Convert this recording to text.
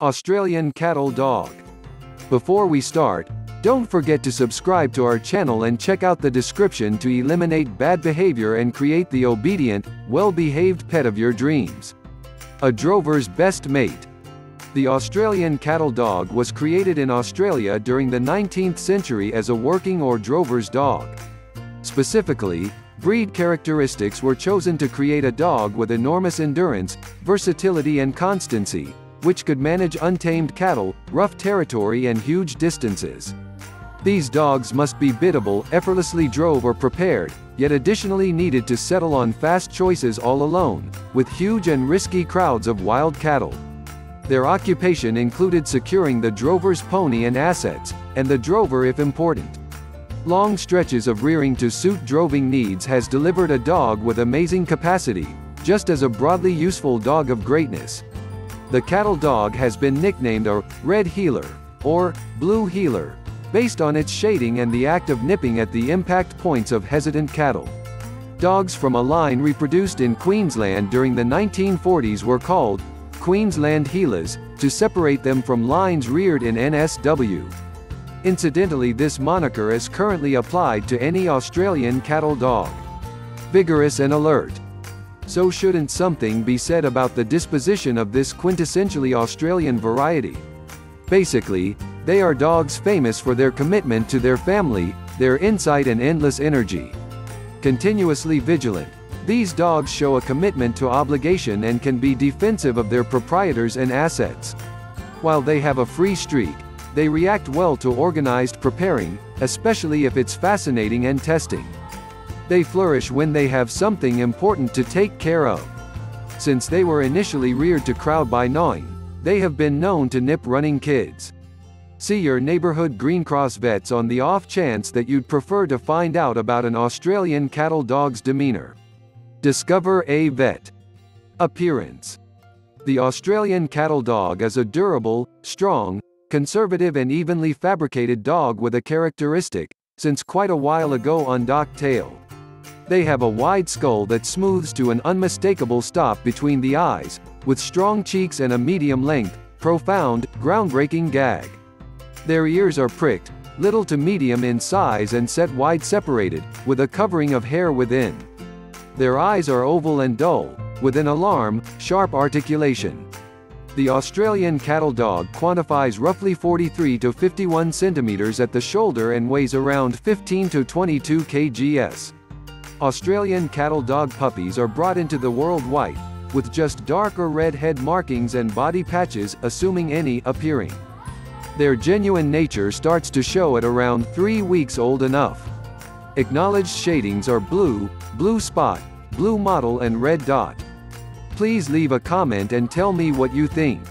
Australian cattle dog. Before we start, don't forget to subscribe to our channel and check out the description to eliminate bad behavior and create the obedient, well-behaved pet of your dreams. A drover's best mate. The Australian cattle dog was created in Australia during the 19th century as a working or drover's dog. Specifically, breed characteristics were chosen to create a dog with enormous endurance, versatility and constancy, which could manage untamed cattle, rough territory and huge distances. These dogs must be biddable, effortlessly drove or prepared, yet additionally needed to settle on fast choices all alone, with huge and risky crowds of wild cattle. Their occupation included securing the drover's pony and assets, and the drover if important. Long stretches of rearing to suit droving needs has delivered a dog with amazing capacity, just as a broadly useful dog of greatness. The cattle dog has been nicknamed a red heeler, or blue heeler, based on its shading and the act of nipping at the impact points of hesitant cattle. Dogs from a line reproduced in Queensland during the 1940s were called Queensland heelers, to separate them from lines reared in NSW. Incidentally, this moniker is currently applied to any Australian cattle dog. Vigorous and alert. So shouldn't something be said about the disposition of this quintessentially Australian variety? Basically, they are dogs famous for their commitment to their family, their insight and endless energy. Continuously vigilant. These dogs show a commitment to obligation and can be defensive of their proprietors and assets. While they have a free streak, they react well to organized preparing, especially if it's fascinating and testing. They flourish when they have something important to take care of. Since they were initially reared to crowd by gnawing, they have been known to nip running kids. See your neighborhood Greencross vets on the off chance that you'd prefer to find out about an Australian cattle dog's demeanor. Discover a vet. Appearance. The Australian cattle dog is a durable, strong, conservative and evenly fabricated dog with a characteristic, since quite a while ago undocked tail. They have a wide skull that smooths to an unmistakable stop between the eyes, with strong cheeks and a medium-length, profound, groundbreaking gag. Their ears are pricked, little to medium in size and set wide separated, with a covering of hair within. Their eyes are oval and dull, with an alarm, sharp articulation. The Australian cattle dog quantifies roughly 43 to 51 centimeters at the shoulder and weighs around 15 to 22 kgs. Australian cattle dog puppies are brought into the world white, with just dark or red head markings and body patches, assuming any, appearing. Their genuine nature starts to show at around 3 weeks old enough. Acknowledged shadings are blue, blue spot, blue model and red dot. Please leave a comment and tell me what you think.